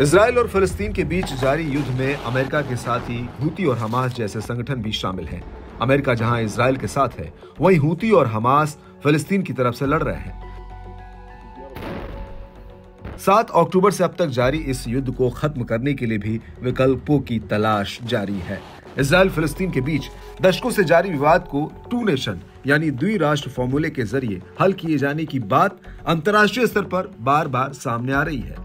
Israel और फिलिस्तीन के बीच जारी युद्ध में अमेरिका के साथ ही हूती और हमास जैसे संगठन भी शामिल हैं। अमेरिका जहां इसराइल के साथ है, वहीं हूती और हमास फिलिस्तीन की तरफ से लड़ रहे हैं। 7 अक्टूबर से अब तक जारी इस युद्ध को खत्म करने के लिए भी विकल्पों की तलाश जारी है। इसराइल फिलिस्तीन के बीच दशकों से जारी विवाद को 2 नेशन यानी द्वि राष्ट्र फॉर्मूले के जरिए हल किए जाने की बात अंतर्राष्ट्रीय स्तर पर बार बार सामने आ रही है।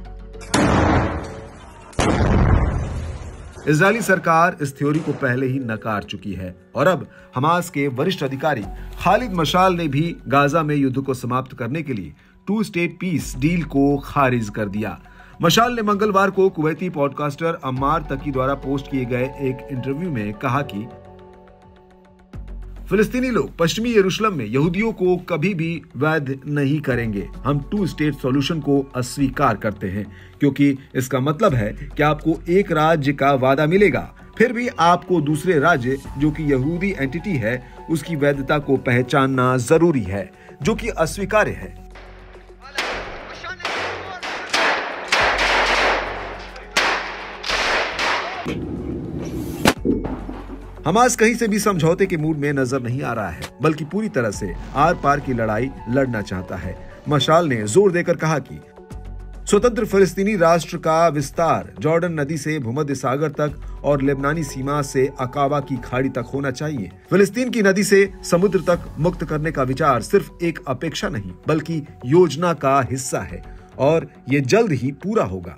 इजरायली सरकार इस थ्योरी को पहले ही नकार चुकी है और अब हमास के वरिष्ठ अधिकारी खालिद मशाल ने भी गाजा में युद्ध को समाप्त करने के लिए 2 स्टेट पीस डील को खारिज कर दिया। मशाल ने मंगलवार को कुवैती पॉडकास्टर अमार तकी द्वारा पोस्ट किए गए एक इंटरव्यू में कहा कि फिलिस्तीनी लोग पश्चिमी यरूशलेम में यहूदियों को कभी भी वैध नहीं करेंगे। हम 2 स्टेट सॉल्यूशन को अस्वीकार करते हैं, क्योंकि इसका मतलब है कि आपको एक राज्य का वादा मिलेगा, फिर भी आपको दूसरे राज्य जो कि यहूदी एंटिटी है उसकी वैधता को पहचानना जरूरी है, जो कि अस्वीकार्य है। हमास कहीं से भी समझौते के मूड में नजर नहीं आ रहा है, बल्कि पूरी तरह से आर पार की लड़ाई लड़ना चाहता है। मशाल ने जोर देकर कहा कि स्वतंत्र फिलिस्तीनी राष्ट्र का विस्तार जॉर्डन नदी से भूमध्य सागर तक और लेबनानी सीमा से अकाबा की खाड़ी तक होना चाहिए। फिलिस्तीन की नदी से समुद्र तक मुक्त करने का विचार सिर्फ एक अपेक्षा नहीं, बल्कि योजना का हिस्सा है और ये जल्द ही पूरा होगा।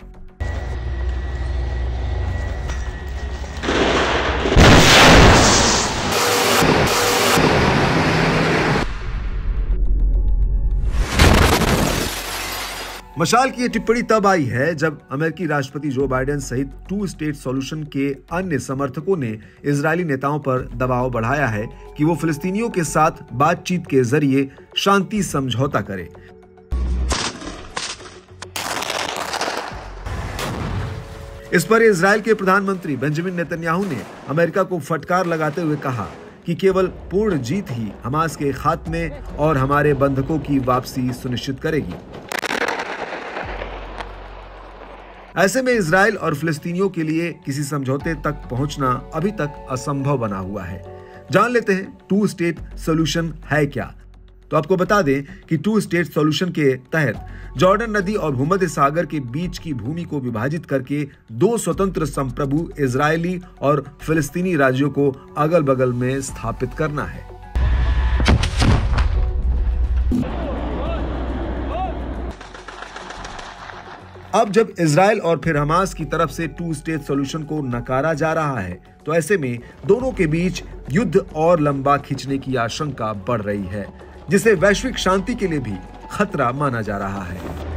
मशाल की ये टिप्पणी तब आई है जब अमेरिकी राष्ट्रपति जो बाइडेन सहित 2 स्टेट सॉल्यूशन के अन्य समर्थकों ने इजरायली नेताओं पर दबाव बढ़ाया है कि वो फिलिस्तीनियों के साथ बातचीत के जरिए शांति समझौता करें। इस पर इजरायल के प्रधानमंत्री बेंजामिन नेतन्याहू ने अमेरिका को फटकार लगाते हुए कहा कि केवल पूर्ण जीत ही हमास के खात्मे और हमारे बंधकों की वापसी सुनिश्चित करेगी। ऐसे में इजराइल और फिलिस्तीनियों के लिए किसी समझौते तक पहुंचना अभी तक असंभव बना हुआ है। जान लेते हैं 2 स्टेट सॉल्यूशन है क्या। तो आपको बता दें कि 2 स्टेट सॉल्यूशन के तहत जॉर्डन नदी और भूमध्य सागर के बीच की भूमि को विभाजित करके 2 स्वतंत्र संप्रभु इजरायली और फिलिस्तीनी राज्यों को अगल बगल में स्थापित करना है। अब जब इजराइल और फिर हमास की तरफ से 2 स्टेट सॉल्यूशन को नकारा जा रहा है, तो ऐसे में दोनों के बीच युद्ध और लंबा खिंचने की आशंका बढ़ रही है, जिसे वैश्विक शांति के लिए भी खतरा माना जा रहा है।